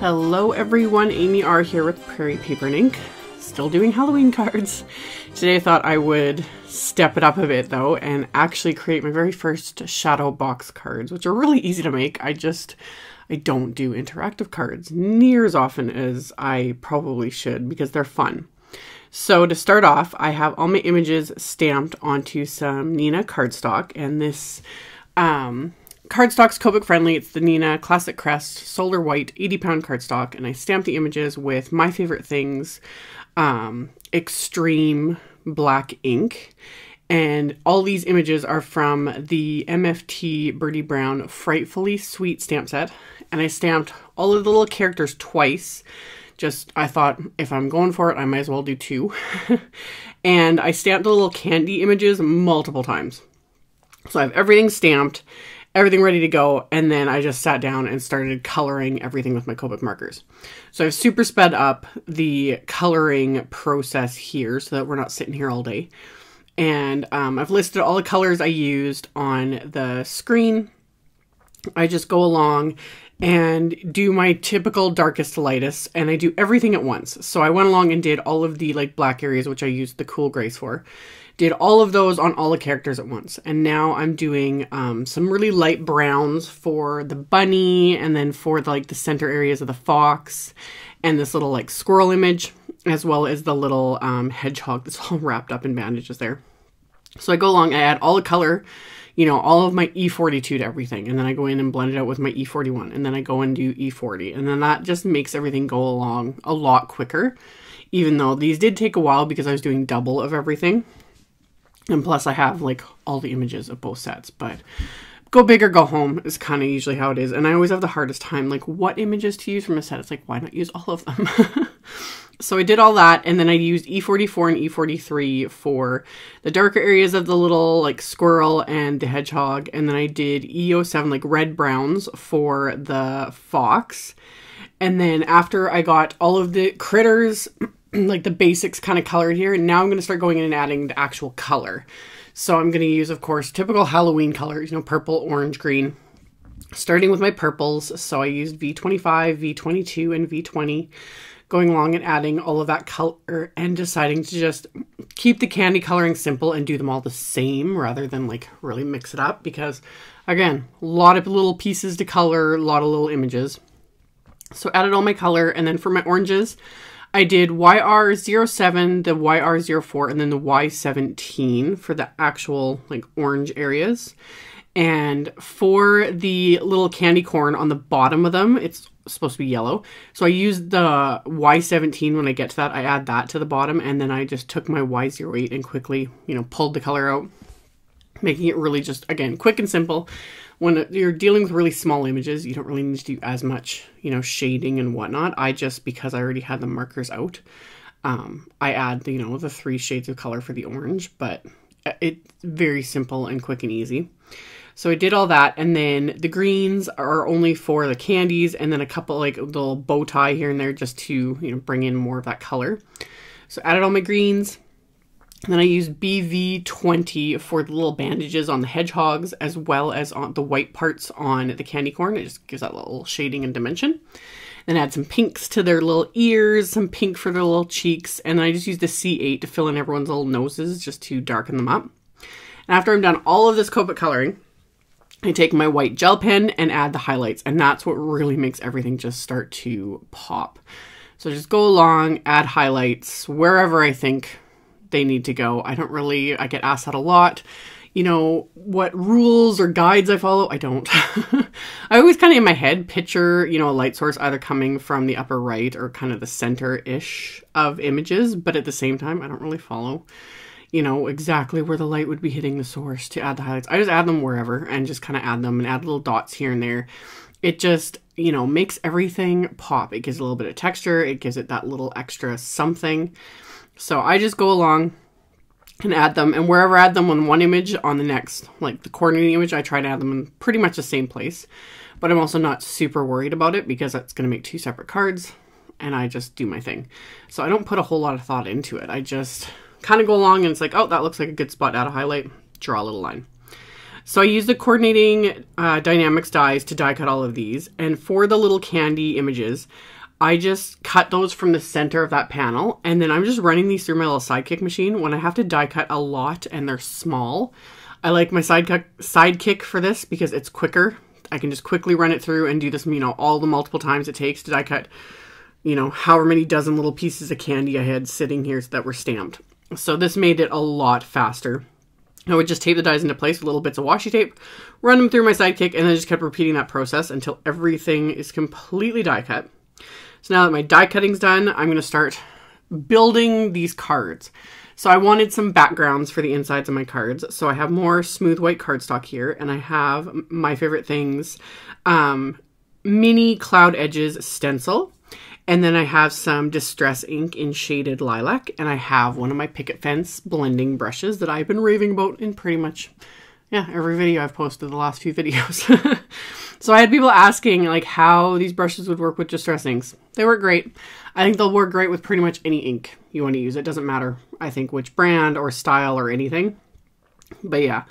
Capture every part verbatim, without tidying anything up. Hello everyone, Amy R here with Prairie Paper and Ink, still doing Halloween cards. Today I thought I would step it up a bit though and actually create my very first shadow box cards, which are really easy to make. I just, I don't do interactive cards near as often as I probably should because they're fun. So to start off, I have all my images stamped onto some Neenah cardstock, and this um, cardstock's Copic friendly. It's the Neenah Classic Crest Solar White eighty pound cardstock, and I stamped the images with My Favorite Things um, extreme black ink. And all these images are from the M F T Birdie Brown Frightfully Sweet stamp set, and I stamped all of the little characters twice. Just, I thought if I'm going for it, I might as well do two. And I stamped the little candy images multiple times. So I have everything stamped, everything ready to go. And then I just sat down and started coloring everything with my Copic markers. So I've super sped up the coloring process here so that we're not sitting here all day. And um, I've listed all the colors I used on the screen. I just go along and do my typical darkest to lightest, and I do everything at once. So I went along and did all of the like black areas, which I used the cool grays for, did all of those on all the characters at once. And now I'm doing um, some really light browns for the bunny, and then for the, like the center areas of the fox and this little like squirrel image, as well as the little um, hedgehog that's all wrapped up in bandages there. So I go along, I add all the color, you know, all of my E forty-two to everything. And then I go in and blend it out with my E forty-one. And then I go and do E forty. And then that just makes everything go along a lot quicker, even though these did take a while because I was doing double of everything. And plus I have like all the images of both sets, but go big or go home is kind of usually how it is. And I always have the hardest time, like what images to use from a set. It's like, why not use all of them? So I did all that, and then I used E forty-four and E forty-three for the darker areas of the little like squirrel and the hedgehog, and then I did E oh seven, like red browns, for the fox. And then after I got all of the critters, like the basics kind of colored here, and now I'm going to start going in and adding the actual color. So I'm going to use, of course, typical Halloween colors, you know, purple, orange, green. Starting with my purples, so I used V twenty-five, V twenty-two, and V twenty. Going along and adding all of that color and deciding to just keep the candy coloring simple and do them all the same rather than like really mix it up, because again, a lot of little pieces to color, a lot of little images. So added all my color, and then for my oranges, I did Y R zero seven, the Y R zero four, and then the Y seventeen for the actual like orange areas. And for the little candy corn on the bottom of them, it's supposed to be yellow. So I used the Y seventeen when I get to that. I add that to the bottom, and then I just took my Y zero eight and quickly, you know, pulled the color out, making it really just, again, quick and simple. When you're dealing with really small images, you don't really need to do as much, you know, shading and whatnot. I just, because I already had the markers out, um, I add, the, you know, the three shades of color for the orange, but it's very simple and quick and easy. So I did all that, and then the greens are only for the candies, and then a couple like little bow tie here and there just to, you know, bring in more of that color. So added all my greens, and then I used B V twenty for the little bandages on the hedgehogs, as well as on the white parts on the candy corn. It just gives that little shading and dimension. Then add some pinks to their little ears, some pink for their little cheeks, and then I just used the C eight to fill in everyone's little noses just to darken them up. And after I'm done all of this Copic coloring, I take my white gel pen and add the highlights, and that's what really makes everything just start to pop. So just go along, add highlights wherever I think they need to go. I don't really, I get asked that a lot, you know, what rules or guides I follow. I don't. I always kind of in my head picture, you know, a light source either coming from the upper right or kind of the center-ish of images, but at the same time, I don't really follow, you know, exactly where the light would be hitting the source to add the highlights. I just add them wherever and just kind of add them and add little dots here and there. It just, you know, makes everything pop. It gives it a little bit of texture. It gives it that little extra something. So I just go along and add them, and wherever I add them on one image, on the next, like the coordinating image, I try to add them in pretty much the same place, but I'm also not super worried about it because that's going to make two separate cards, and I just do my thing. So I don't put a whole lot of thought into it. I just kind of go along, and it's like, oh, that looks like a good spot to add a highlight, draw a little line. So I used the coordinating uh, Die-Namics dies to die cut all of these. And for the little candy images, I just cut those from the center of that panel. And then I'm just running these through my little Sidekick machine. When I have to die cut a lot and they're small, I like my sidekick, sidekick for this because it's quicker. I can just quickly run it through and do this, you know, all the multiple times it takes to die cut, you know, however many dozen little pieces of candy I had sitting here that were stamped. So this made it a lot faster. I would just tape the dies into place with little bits of washi tape, run them through my Sidekick, and then just kept repeating that process until everything is completely die cut. So now that my die cutting's done, I'm going to start building these cards. So I wanted some backgrounds for the insides of my cards. So I have more smooth white cardstock here, and I have My Favorite Things um, Mini Cloud Edges stencil. And then I have some Distress ink in Shaded Lilac, and I have one of my Picket Fence blending brushes that I've been raving about in pretty much, yeah, every video I've posted the last few videos. So I had people asking like how these brushes would work with Distress inks. They work great. I think they'll work great with pretty much any ink you want to use. It doesn't matter, I think, which brand or style or anything. But yeah,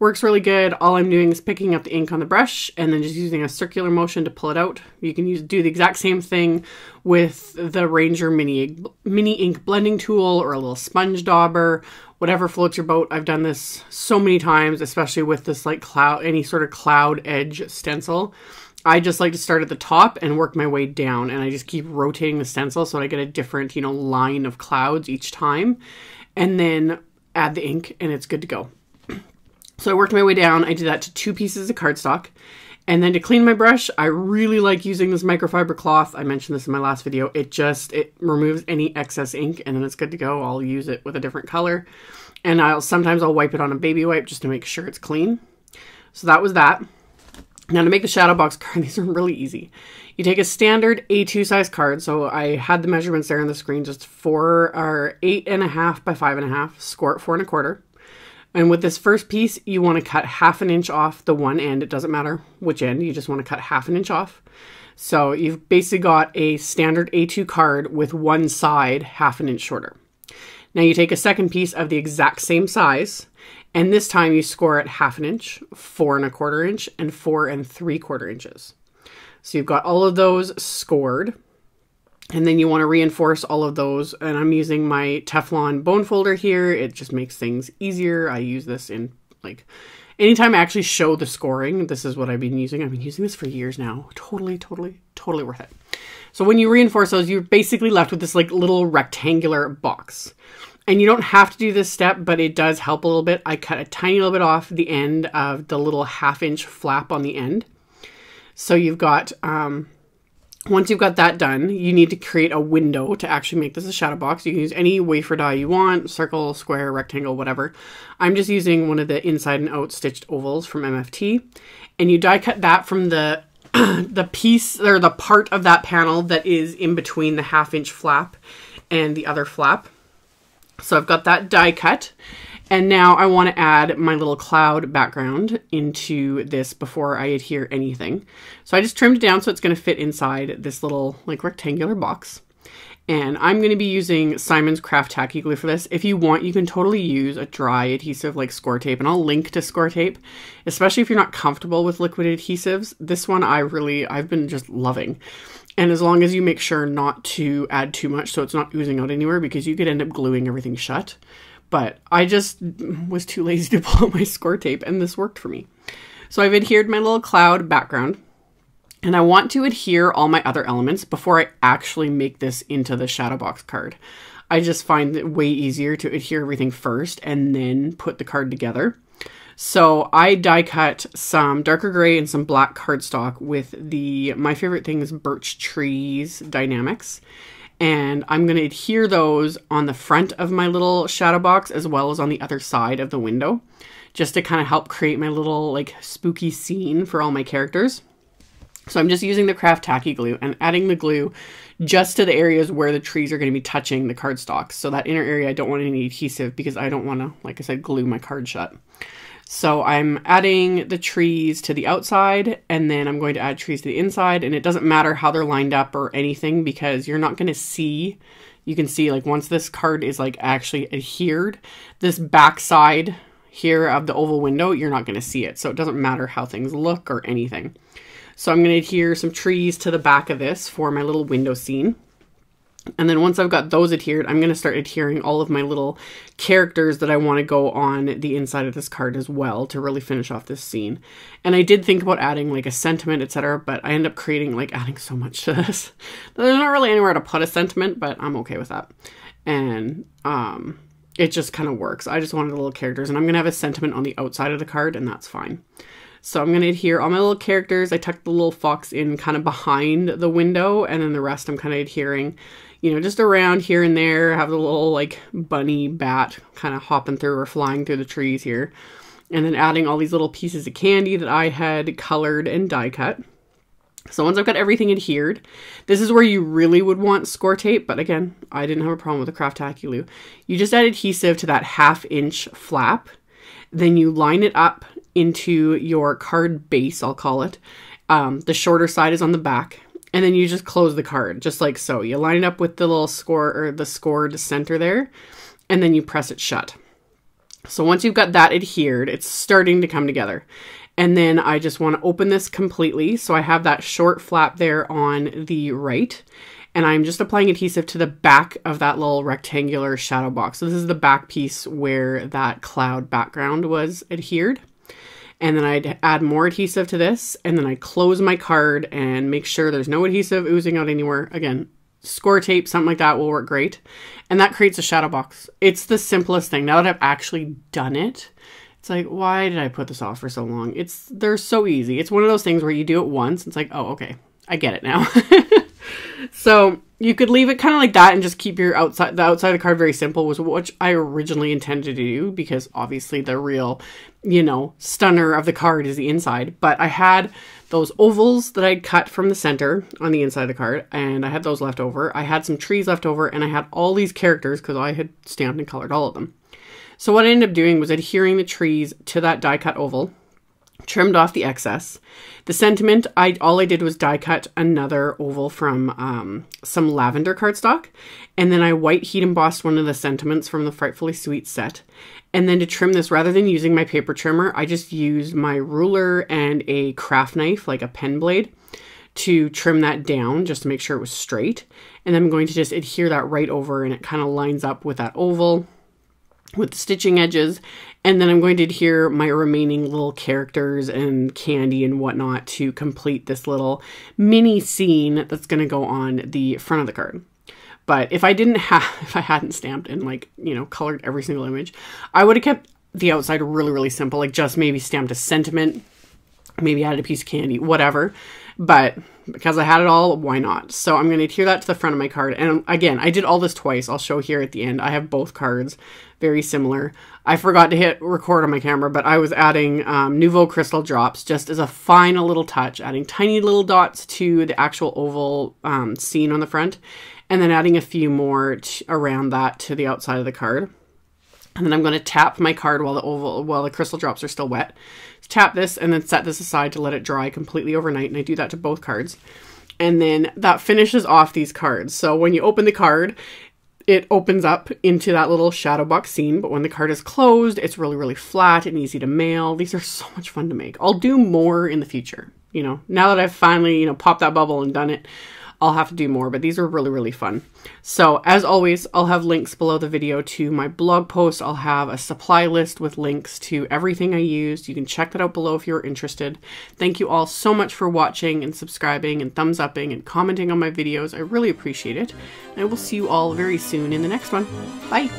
works really good. All I'm doing is picking up the ink on the brush and then just using a circular motion to pull it out. You can use do the exact same thing with the Ranger mini, mini ink blending tool or a little sponge dauber, whatever floats your boat. I've done this so many times, especially with this like cloud, any sort of cloud edge stencil. I just like to start at the top and work my way down, and I just keep rotating the stencil so I get a different, you know, line of clouds each time, and then add the ink and it's good to go. So I worked my way down. I did that to two pieces of cardstock. And then to clean my brush, I really like using this microfiber cloth. I mentioned this in my last video. It just, it removes any excess ink and then it's good to go. I'll use it with a different color. And I'll sometimes I'll wipe it on a baby wipe just to make sure it's clean. So that was that. Now to make the shadow box card, these are really easy. You take a standard A two size card. So I had the measurements there on the screen, just four or eight and a half by five and a half, score four and a quarter. And with this first piece, you want to cut half an inch off the one end. It doesn't matter which end, you just want to cut half an inch off. So you've basically got a standard A two card with one side half an inch shorter. Now you take a second piece of the exact same size, and this time you score it half an inch, four and a quarter inch, and four and three quarter inches. So you've got all of those scored. And then you want to reinforce all of those. And I'm using my Teflon bone folder here. It just makes things easier. I use this in like, anytime I actually show the scoring, this is what I've been using. I've been using this for years now. Totally, totally, totally worth it. So when you reinforce those, you're basically left with this like little rectangular box. And you don't have to do this step, but it does help a little bit. I cut a tiny little bit off the end of the little half inch flap on the end. So you've got, um, once you've got that done, you need to create a window to actually make this a shadow box. You can use any wafer die you want, circle, square, rectangle, whatever. I'm just using one of the Inside and Out Stitched Ovals from M F T. And you die cut that from the, the piece or the part of that panel that is in between the half inch flap and the other flap. So I've got that die cut. And now I want to add my little cloud background into this before I adhere anything. So I just trimmed it down so it's going to fit inside this little like rectangular box. And I'm going to be using Simon's Craft Tacky Glue for this. If you want, you can totally use a dry adhesive like score tape, and I'll link to score tape, especially if you're not comfortable with liquid adhesives. This one I really, I've been just loving. And as long as you make sure not to add too much so it's not oozing out anywhere, because you could end up gluing everything shut. But I just was too lazy to pull out my score tape, and this worked for me. So I've adhered my little cloud background, and I want to adhere all my other elements before I actually make this into the shadow box card. I just find it way easier to adhere everything first and then put the card together. So I die cut some darker gray and some black cardstock with the My Favorite Things Birch Trees Die-Namics. And I'm going to adhere those on the front of my little shadow box as well as on the other side of the window, just to kind of help create my little like spooky scene for all my characters. So I'm just using the Craft Tacky Glue and adding the glue just to the areas where the trees are going to be touching the cardstock. So that inner area, I don't want any adhesive because I don't want to, like I said, glue my card shut. So I'm adding the trees to the outside, and then I'm going to add trees to the inside, and it doesn't matter how they're lined up or anything because you're not going to see, you can see like once this card is like actually adhered, this backside here of the oval window, you're not going to see it. So it doesn't matter how things look or anything. So I'm going to adhere some trees to the back of this for my little window scene. And then once I've got those adhered, I'm going to start adhering all of my little characters that I want to go on the inside of this card as well to really finish off this scene. And I did think about adding like a sentiment, et cetera, but I end up creating like adding so much to this. There's not really anywhere to put a sentiment, but I'm okay with that. And um, it just kind of works. I just wanted the little characters, and I'm going to have a sentiment on the outside of the card, and that's fine. So I'm going to adhere all my little characters. I tucked the little fox in kind of behind the window, and then the rest I'm kind of adhering, you know, just around here and there. Have the little like bunny bat kind of hopping through or flying through the trees here. And then adding all these little pieces of candy that I had colored and die cut. So once I've got everything adhered, this is where you really would want score tape. But again, I didn't have a problem with the Craft Taculou. You just add adhesive to that half inch flap. Then you line it up into your card base, I'll call it. Um, the shorter side is on the back. And then you just close the card, just like so. You line it up with the little score or the scored center there, and then you press it shut. So once you've got that adhered, it's starting to come together. And then I just want to open this completely. So I have that short flap there on the right, and I'm just applying adhesive to the back of that little rectangular shadow box. So this is the back piece where that cloud background was adhered. And then I'd add more adhesive to this, and then I close my card and make sure there's no adhesive oozing out anywhere. Again, score tape, something like that will work great. And that creates a shadow box. It's the simplest thing. Now that I've actually done it, it's like, why did I put this off for so long? It's, they're so easy. It's one of those things where you do it once. It's like, oh, okay, I get it now. So you could leave it kind of like that and just keep your outside, the outside of the card very simple, was what I originally intended to do, because obviously the real, you know, stunner of the card is the inside. But I had those ovals that I'd cut from the center on the inside of the card, and I had those left over. I had some trees left over, and I had all these characters because I had stamped and colored all of them. So what I ended up doing was adhering the trees to that die cut oval, trimmed off the excess. The sentiment, I all I did was die cut another oval from um, some lavender cardstock, and then I white heat embossed one of the sentiments from the Frightfully Sweet set. And then to trim this, rather than using my paper trimmer, I just used my ruler and a craft knife, like a pen blade, to trim that down just to make sure it was straight. And I'm going to just adhere that right over, and it kind of lines up with that oval with the stitching edges. And then I'm going to adhere my remaining little characters and candy and whatnot to complete this little mini scene that's going to go on the front of the card. But if I didn't have, if I hadn't stamped and like, you know, colored every single image, I would have kept the outside really, really simple. Like just maybe stamped a sentiment, maybe added a piece of candy, whatever. But because I had it all, why not? So I'm going to adhere that to the front of my card. And again, I did all this twice. I'll show here at the end. I have both cards very similar. I forgot to hit record on my camera, but I was adding um, Nuvo crystal drops just as a final little touch, adding tiny little dots to the actual oval um, scene on the front, and then adding a few more around that to the outside of the card. And then I'm going to tap my card while the oval, while the crystal drops are still wet. Tap this and then set this aside to let it dry completely overnight. And I do that to both cards. And then that finishes off these cards. So when you open the card, it opens up into that little shadow box scene. But when the card is closed, it's really, really flat and easy to mail. These are so much fun to make. I'll do more in the future. You know, now that I've finally, you know, popped that bubble and done it, I'll have to do more, but these are really, really fun. So as always, I'll have links below the video to my blog post. I'll have a supply list with links to everything I used. You can check that out below if you're interested. Thank you all so much for watching and subscribing and thumbs upping and commenting on my videos. I really appreciate it. And I will see you all very soon in the next one. Bye.